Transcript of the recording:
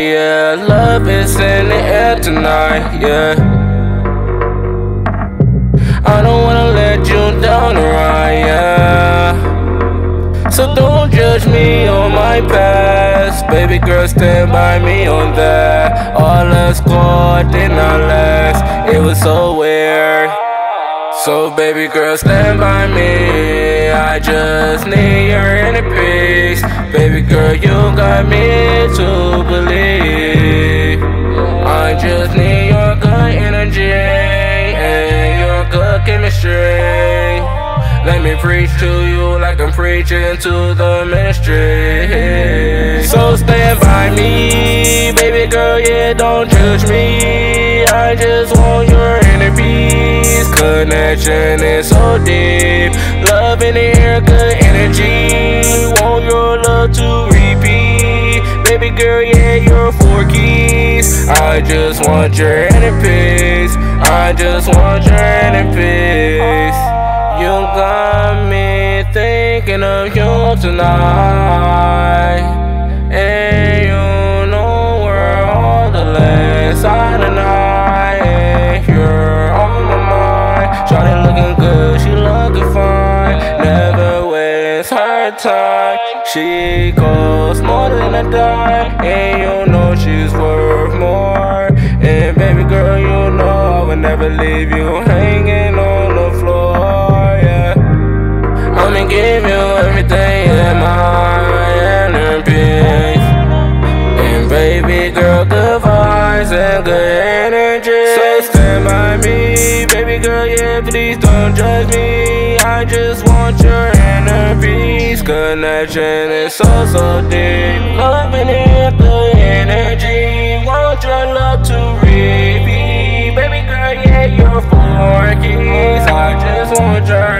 yeah. Love is in the air tonight, yeah. I don't wanna let you down around, yeah. So don't judge me on my past, baby girl, stand by me on that. All us caught did not last, it was so weird. So baby girl, stand by me, I just need your inner peace. Baby girl, you got me to believe, I just need your good energy and your good chemistry. Let me preach to you like I'm preaching to the ministry. So stand by me, baby girl, yeah, don't judge me. I just want your inner peace. Connection is so deep, love in the air, good energy. Want your love to repeat, baby girl, yeah, you're 4 keys. I just want your inner peace, I just want your inner peace. You got me thinking of you tonight, and you know we're on the last side of night. Shawty looking good, she looking fine. Never waste her time. She costs more than a dime, and you know she's worth more. And baby girl, you know I would never leave you hanging on the floor, yeah. I'ma give you everything in my inner peace. And baby girl, good vibes and good energy. So stand by me, baby girl, yeah, please don't judge me. I just want your inner peace. Connection is so, so deep, love in it, the energy. Want your love to repeat, baby girl, yeah, you're 4 keys. I just want your